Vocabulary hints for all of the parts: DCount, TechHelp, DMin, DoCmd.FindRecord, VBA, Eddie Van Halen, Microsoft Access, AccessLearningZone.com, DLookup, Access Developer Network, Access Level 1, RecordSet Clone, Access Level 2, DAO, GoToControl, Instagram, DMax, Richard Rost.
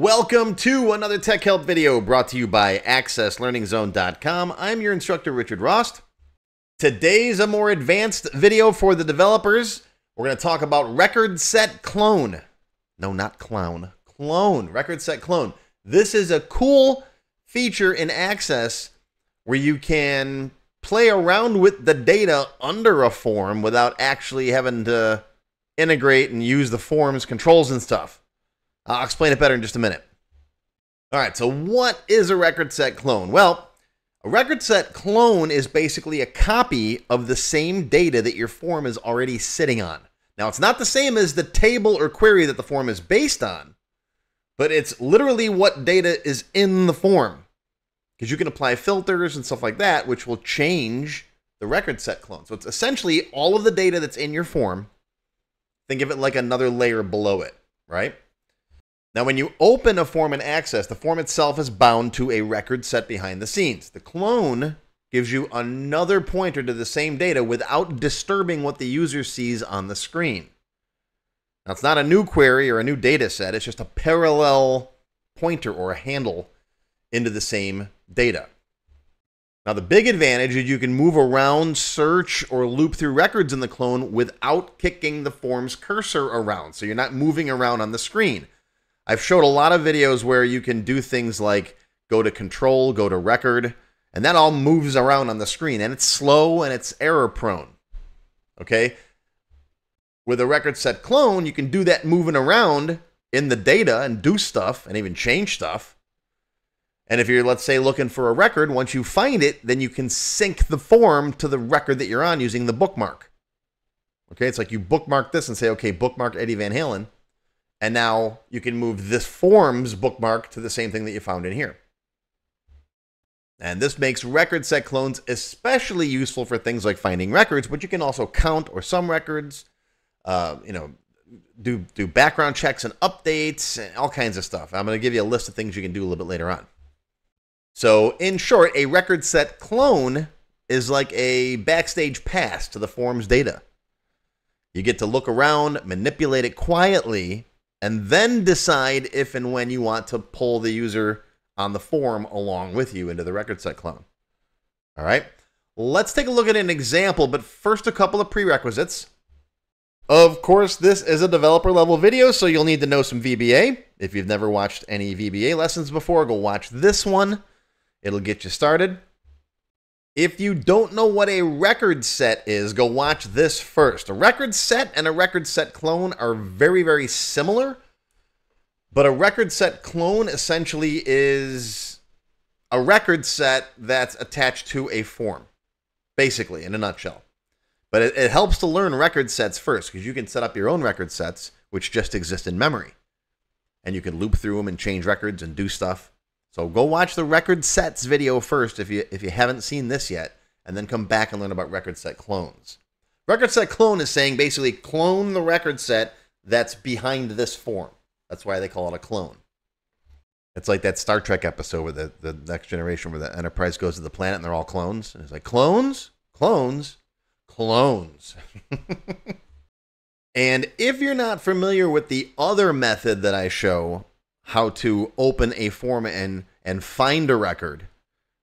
Welcome to another Tech Help video brought to you by AccessLearningZone.com. I'm your instructor, Richard Rost. Today's a more advanced video for the developers. We're going to talk about RecordSet Clone. No, not clown. Clone. RecordSet Clone. This is a cool feature in Access where you can play around with the data under a form without actually having to integrate and use the form's controls and stuff. I'll explain it better in just a minute. All right, so what is a RecordSet Clone? Well, a RecordSet Clone is basically a copy of the same data that your form is already sitting on. Now, it's not the same as the table or query that the form is based on, but it's literally what data is in the form, because you can apply filters and stuff like that, which will change the RecordSet Clone. So it's essentially all of the data that's in your form. Think of it like another layer below it, right? Now, when you open a form in Access, the form itself is bound to a record set behind the scenes. The clone gives you another pointer to the same data without disturbing what the user sees on the screen. Now, it's not a new query or a new data set. It's just a parallel pointer or a handle into the same data. Now, the big advantage is you can move around, search, or loop through records in the clone without kicking the form's cursor around, so you're not moving around on the screen. I've showed a lot of videos where you can do things like go to control, go to record, and that all moves around on the screen, and it's slow and it's error prone, okay? With a RecordSet Clone, you can do that moving around in the data and do stuff and even change stuff. And if you're, let's say, looking for a record, once you find it, then you can sync the form to the record that you're on using the bookmark, okay? It's like you bookmark this and say, okay, bookmark Eddie Van Halen. And now you can move this form's bookmark to the same thing that you found in here. And this makes RecordSet Clones especially useful for things like finding records, but you can also count or sum records, do background checks and updates and all kinds of stuff. I'm going to give you a list of things you can do a little bit later on. So in short, a RecordSet Clone is like a backstage pass to the form's data. You get to look around, manipulate it quietly, and then decide if and when you want to pull the user on the form along with you into the RecordSet Clone. All right, let's take a look at an example, but first a couple of prerequisites. Of course, this is a developer level video, so you'll need to know some VBA. If you've never watched any VBA lessons before, go watch this one. It'll get you started. If you don't know what a record set is, go watch this first. A record set and a RecordSet Clone are very, very similar, but a RecordSet Clone essentially is a record set that's attached to a form, basically, in a nutshell. But it helps to learn record sets first, because you can set up your own record sets, which just exist in memory. And you can loop through them and change records and do stuff. So go watch the record sets video first if you haven't seen this yet, and then come back and learn about RecordSet Clones. RecordSet Clone is saying basically clone the record set that's behind this form. That's why they call it a clone. It's like that Star Trek episode where the Next Generation, where the Enterprise goes to the planet and they're all clones. And it's like, clones, clones, clones. And if you're not familiar with the other method that I show, how to open a form and find a record,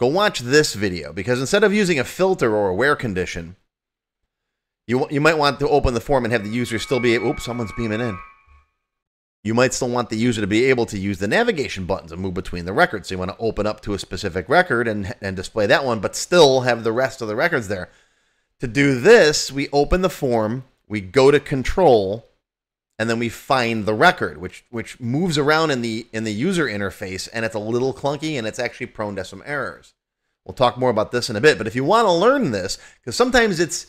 go watch this video, because instead of using a filter or a where condition, you might want to open the form and have the user still be, oops, someone's beaming in. You might still want the user to be able to use the navigation buttons and move between the records. So you want to open up to a specific record and display that one, but still have the rest of the records there. To do this, we open the form, we go to control, and then we find the record, which moves around in the user interface, and it's a little clunky, and it's actually prone to some errors. We'll talk more about this in a bit, but if you want to learn this, because sometimes it's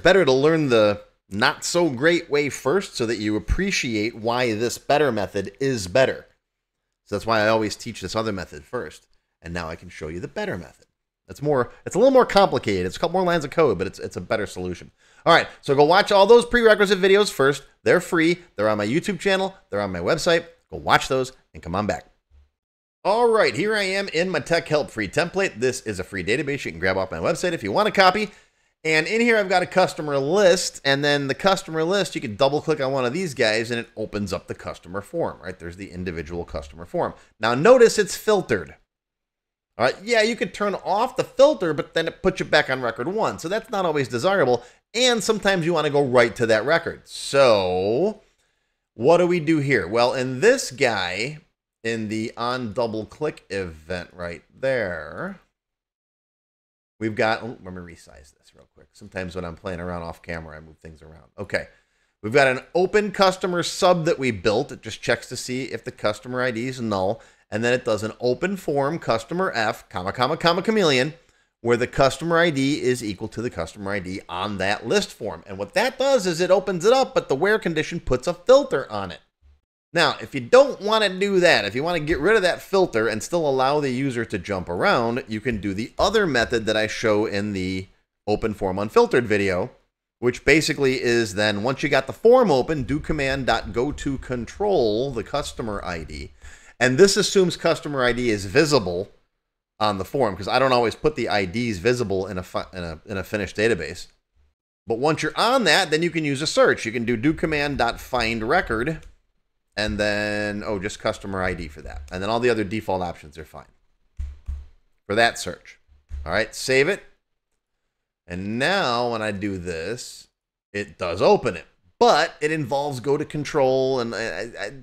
better to learn the not so great way first, so that you appreciate why this better method is better. So that's why I always teach this other method first, and now I can show you the better method. It's a little more complicated. It's a couple more lines of code, but it's a better solution. All right, so go watch all those prerequisite videos first. They're free. They're on my YouTube channel. They're on my website. Go watch those and come on back. All right, here I am in my Tech Help free template. This is a free database you can grab off my website if you want a copy. And in here, I've got a customer list, and then the customer list, you can double click on one of these guys and it opens up the customer form, right? There's the individual customer form. Now notice it's filtered. All right, yeah, you could turn off the filter, but then it puts you back on record one. So that's not always desirable. And sometimes you want to go right to that record. So what do we do here? Well, in this guy, in the on double click event right there, we've got, oh, let me resize this real quick. Sometimes when I'm playing around off camera, I move things around. Okay, we've got an open customer sub that we built. It just checks to see if the customer ID is null. And then it does an open form customer F, ... chameleon, where the customer ID is equal to the customer ID on that list form. And what that does is it opens it up, but the where condition puts a filter on it. Now, if you don't want to do that, if you want to get rid of that filter and still allow the user to jump around, you can do the other method that I show in the open form unfiltered video, which basically is then once you got the form open, DoCmd.GoToControl, the customer ID. And this assumes customer ID is visible on the form because I don't always put the IDs visible in a finished database. But once you're on that, then you can use a search. You can do DoCmd.FindRecord. And then, oh, just customer ID for that. And then all the other default options are fine for that search. All right, save it. And now when I do this, it does open it, but it involves GoToControl, and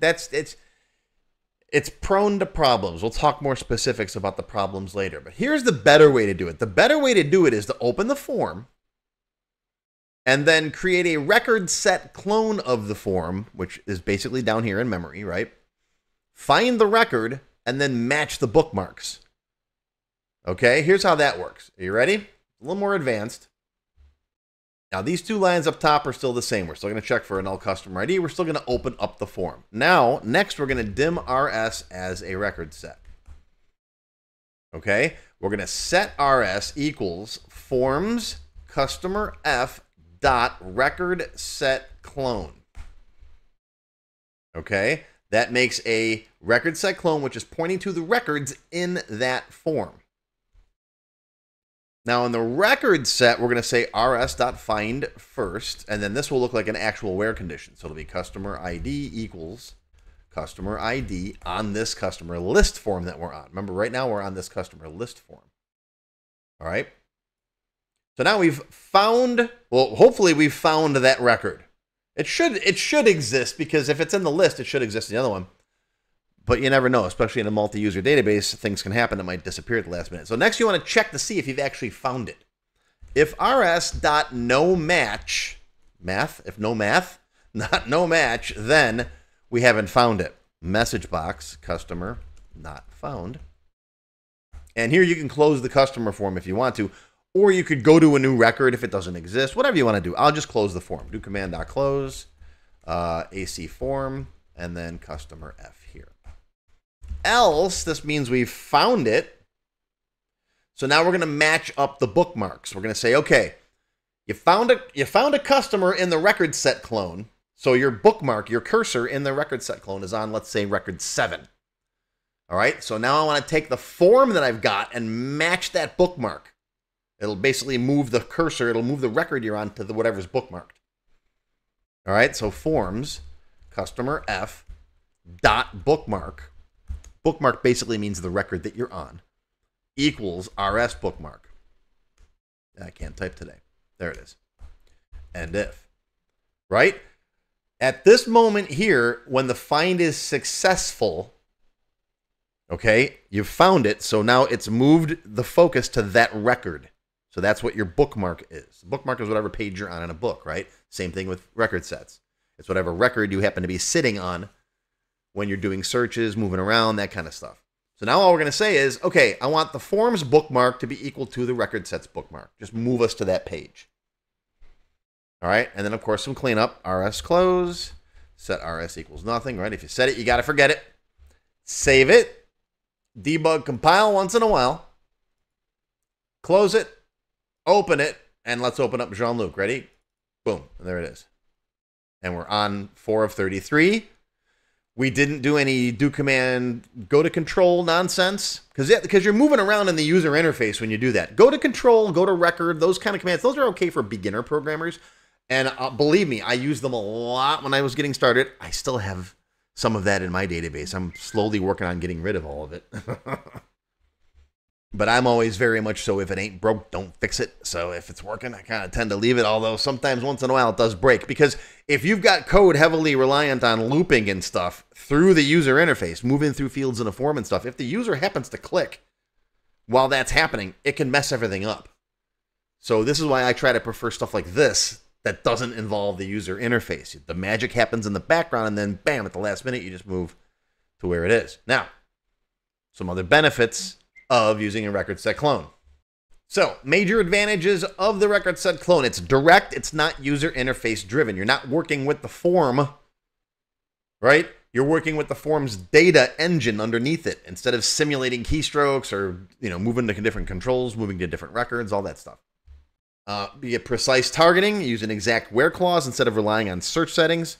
it's prone to problems. We'll talk more specifics about the problems later, but here's the better way to do it. The better way to do it is to open the form and then create a record set clone of the form, which is basically down here in memory, right? Find the record and then match the bookmarks. Okay, here's how that works. Are you ready? A little more advanced. Now these two lines up top are still the same. We're still gonna check for a null customer ID. We're still gonna open up the form. Now, next we're gonna dim RS as a record set. Okay, we're gonna set RS equals forms customer F dot record set clone. Okay, that makes a record set clone, which is pointing to the records in that form. Now in the record set, we're going to say rs.find first, and then this will look like an actual where condition. So it'll be customer ID equals customer ID on this customer list form that we're on. Remember, right now we're on this customer list form. All right. So now we've found, well, hopefully we've found that record. It should exist, because if it's in the list, it should exist in the other one. But you never know, especially in a multi-user database, things can happen that might disappear at the last minute. So next you want to check to see if you've actually found it. If rs.nomatch, math, if no math, not no match, then we haven't found it. Message box, customer not found. And here you can close the customer form if you want to. Or you could go to a new record if it doesn't exist, whatever you want to do. I'll just close the form. Do command.close, AC form, and then customer F here. Else, this means we've found it. So now we're going to match up the bookmarks. We're going to say, okay, you found a customer in the record set clone. So your bookmark, your cursor in the record set clone is on, let's say, record 7. All right, so now I want to take the form that I've got and match that bookmark. It'll basically move the cursor. It'll move the record you're on to the whatever's bookmarked. All right. So forms customer F dot bookmark. Bookmark basically means the record that you're on equals RS bookmark. I can't type today. There it is. And if, right? At this moment here, when the find is successful, okay, you've found it. So now it's moved the focus to that record. So that's what your bookmark is. Bookmark is whatever page you're on in a book, right? Same thing with record sets. It's whatever record you happen to be sitting on when you're doing searches, moving around, that kind of stuff. So now all we're going to say is, okay, I want the form's bookmark to be equal to the record set's bookmark. Just move us to that page. All right. And then of course some cleanup, RS close, set RS equals nothing, right? If you set it, you got to forget it. Save it. Debug compile once in a while. Close it. Open it, and let's open up Jean-Luc. Ready? Boom. And there it is. And we're on 4 of 33. We didn't do any do command GoToControl nonsense because you're moving around in the user interface when you do that. GoToControl, GoToRecord, those kind of commands, those are okay for beginner programmers. And believe me, I used them a lot when I was getting started. I still have some of that in my database. I'm slowly working on getting rid of all of it. But I'm always very much so, if it ain't broke, don't fix it. So if it's working, I kind of tend to leave it, although sometimes once in a while it does break. Because if you've got code heavily reliant on looping and stuff through the user interface, moving through fields in a form and stuff, if the user happens to click while that's happening, it can mess everything up. So this is why I try to prefer stuff like this that doesn't involve the user interface. The magic happens in the background, and then bam, at the last minute, you just move to where it is. Now, some other benefits of using a RecordSet clone. So, major advantages of the RecordSet clone. It's direct, it's not user interface driven. You're not working with the form, right? You're working with the form's data engine underneath it instead of simulating keystrokes or, you know, moving to different controls, moving to different records, all that stuff. You get precise targeting, use an exact where clause instead of relying on search settings.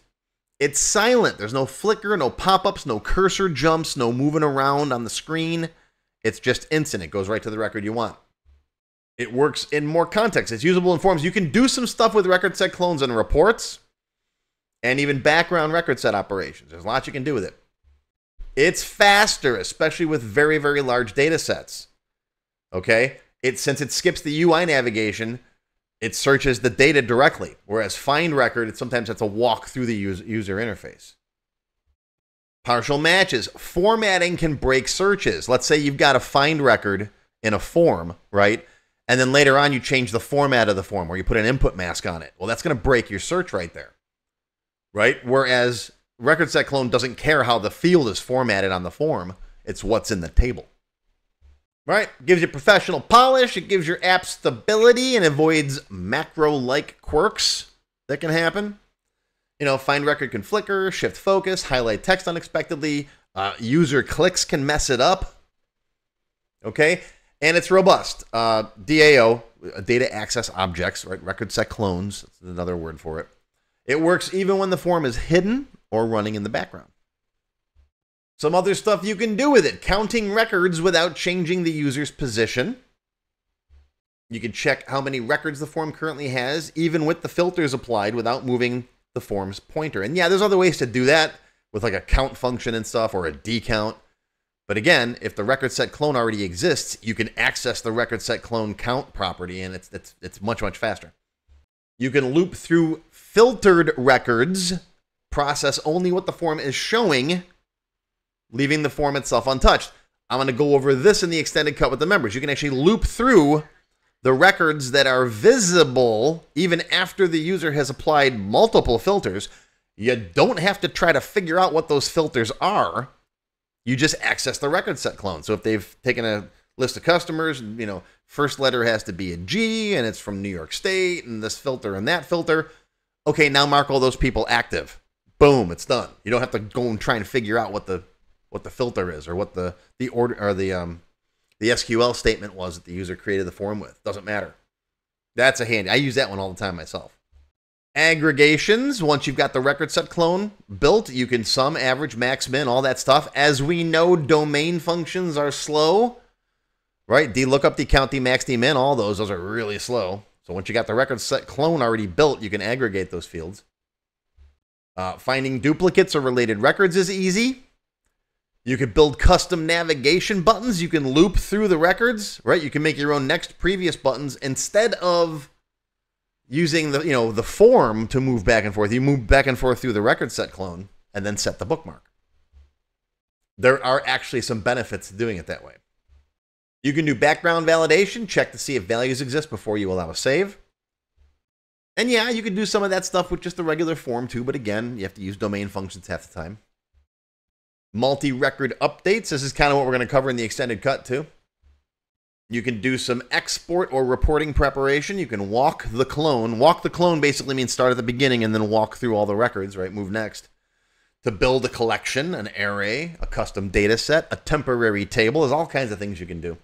It's silent. There's no flicker, no pop-ups, no cursor jumps, no moving around on the screen. It's just instant. It goes right to the record you want. It works in more contexts. It's usable in forms. You can do some stuff with RecordSet clones and reports and even background RecordSet operations. There's lots you can do with it. It's faster, especially with very, very large data sets. Okay? Since it skips the UI navigation, it searches the data directly, whereas Find Record, it sometimes has to walk through the user interface. Partial matches. Formatting can break searches. Let's say you've got a find record in a form, right? And then later on, you change the format of the form or you put an input mask on it. Well, that's going to break your search right there, right? Whereas RecordSet Clone doesn't care how the field is formatted on the form. It's what's in the table, right? Gives you professional polish. It gives your app stability and avoids macro-like quirks that can happen. You know, find record can flicker, shift focus, highlight text unexpectedly, user clicks can mess it up. Okay, and it's robust. DAO, data access objects, right? RecordSet clones, that's another word for it. It works even when the form is hidden or running in the background. Some other stuff you can do with it. Counting records without changing the user's position. You can check how many records the form currently has, even with the filters applied, without moving the form's pointer. And yeah, there's other ways to do that with like a count function and stuff or a DCount. But again, if the RecordSet clone already exists, you can access the RecordSet clone count property and it's much, much faster. You can loop through filtered records, process only what the form is showing, leaving the form itself untouched. I'm going to go over this in the extended cut with the members. You can actually loop through the records that are visible even after the user has applied multiple filters. You don't have to try to figure out what those filters are. You just access the RecordSet clone. So if they've taken a list of customers, you know, first letter has to be a G and it's from New York State and this filter and that filter. Okay, now mark all those people active. Boom, it's done. You don't have to go and try and figure out what the filter is or what the order or the SQL statement was that the user created the form with. Doesn't matter. That's a handy. I use that one all the time myself. Aggregations. Once you've got the RecordSet clone built, you can sum, average, max, min, all that stuff. As we know, domain functions are slow, right? DLookup, DCount, DMax, DMin, all those are really slow. So once you got the RecordSet clone already built, you can aggregate those fields. Finding duplicates or related records is easy. You could build custom navigation buttons. You can loop through the records, right? You can make your own next previous buttons instead of using the, you know, the form to move back and forth. You move back and forth through the RecordSet clone and then set the bookmark. There are actually some benefits to doing it that way. You can do background validation, check to see if values exist before you allow a save. And yeah, you can do some of that stuff with just the regular form too, but again, you have to use domain functions half the time. Multi-record updates. This is kind of what we're going to cover in the extended cut too. You can do some export or reporting preparation. You can walk the clone. Walk the clone basically means start at the beginning and then walk through all the records, right? Move next. To build a collection, an array, a custom data set, a temporary table. There's all kinds of things you can do.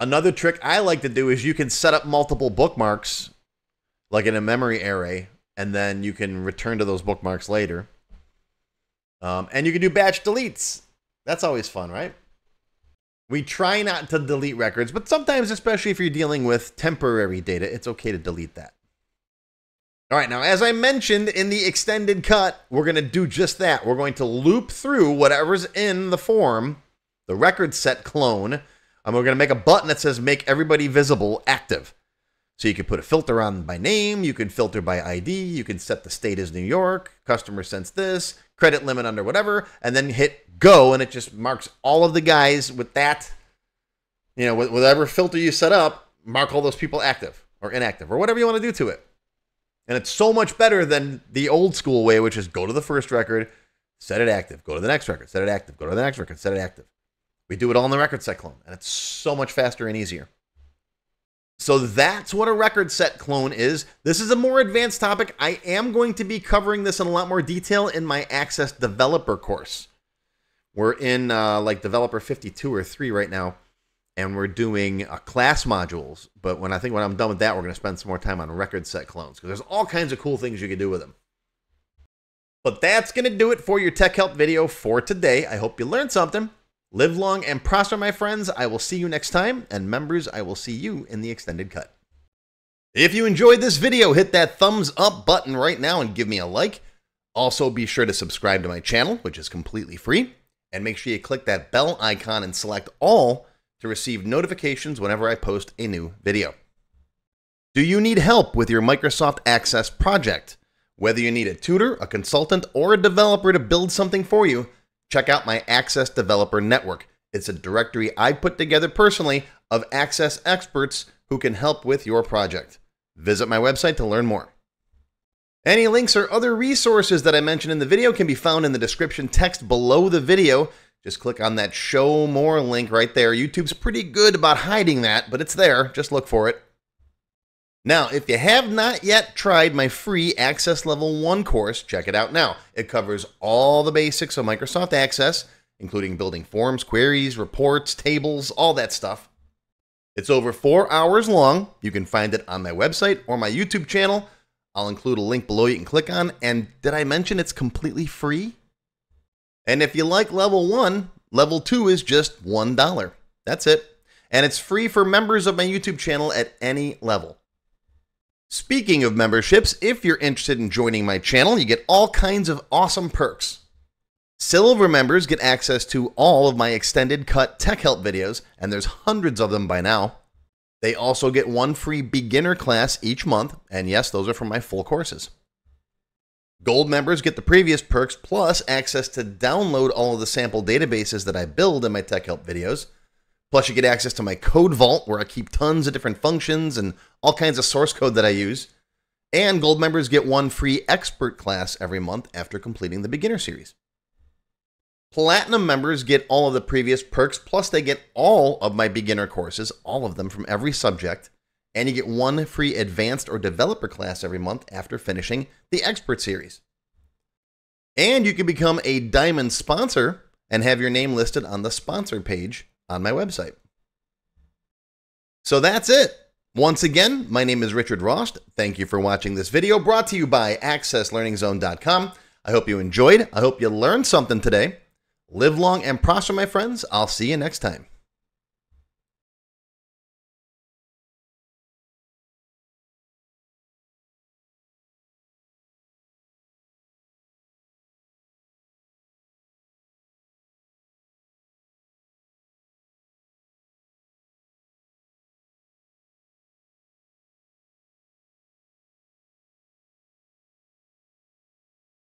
Another trick I like to do is you can set up multiple bookmarks, like in a memory array, and then you can return to those bookmarks later. And you can do batch deletes. That's always fun, right? We try not to delete records, but sometimes, especially if you're dealing with temporary data, it's okay to delete that. All right, now, as I mentioned in the extended cut, we're going to do just that. We're going to loop through whatever's in the form, the record set clone, and we're going to make a button that says make everybody visible active. So you can put a filter on by name, you can filter by ID, you can set the state as New York, customer sends this, credit limit under whatever, and then hit go, and it just marks all of the guys with that, you know, with whatever filter you set up, mark all those people active or inactive or whatever you want to do to it. And it's so much better than the old school way, which is go to the first record, set it active, go to the next record, set it active, go to the next record, set it active. We do it all in the record set clone, and it's so much faster and easier. So that's what a record set clone is. This is a more advanced topic. I am going to be covering this in a lot more detail in my Access Developer course. We're in like Developer 52 or 3 right now, and we're doing class modules. But when I'm done with that, we're going to spend some more time on record set clones, because there's all kinds of cool things you can do with them. But that's going to do it for your Tech Help video for today. I hope you learned something. Live long and prosper, my friends. I will see you next time. And members, I will see you in the extended cut. If you enjoyed this video, hit that thumbs up button right now and give me a like. Also, be sure to subscribe to my channel, which is completely free. And make sure you click that bell icon and select all to receive notifications whenever I post a new video. Do you need help with your Microsoft Access project? Whether you need a tutor, a consultant, or a developer to build something for you, check out my Access Developer Network. It's a directory I put together personally of Access experts who can help with your project. Visit my website to learn more. Any links or other resources that I mentioned in the video can be found in the description text below the video. Just click on that Show More link right there. YouTube's pretty good about hiding that, but it's there. Just look for it. Now, if you have not yet tried my free Access Level 1 course, check it out now. It covers all the basics of Microsoft Access, including building forms, queries, reports, tables, all that stuff. It's over 4 hours long. You can find it on my website or my YouTube channel. I'll include a link below you can click on. And did I mention it's completely free? And if you like Level 1, Level 2 is just $1. That's it. And it's free for members of my YouTube channel at any level. Speaking of memberships, if you're interested in joining my channel, you get all kinds of awesome perks. Silver members get access to all of my extended cut tech help videos, and there's hundreds of them by now. They also get one free beginner class each month, and yes, those are from my full courses. Gold members get the previous perks, plus access to download all of the sample databases that I build in my tech help videos. Plus, you get access to my code vault, where I keep tons of different functions and all kinds of source code that I use. And gold members get one free expert class every month after completing the beginner series. Platinum members get all of the previous perks, plus they get all of my beginner courses, all of them from every subject. And you get one free advanced or developer class every month after finishing the expert series. And you can become a Diamond sponsor and have your name listed on the sponsor page on my website. So that's it. Once again, my name is Richard Rost. Thank you for watching this video brought to you by AccessLearningZone.com. I hope you enjoyed. I hope you learned something today. Live long and prosper, my friends. I'll see you next time.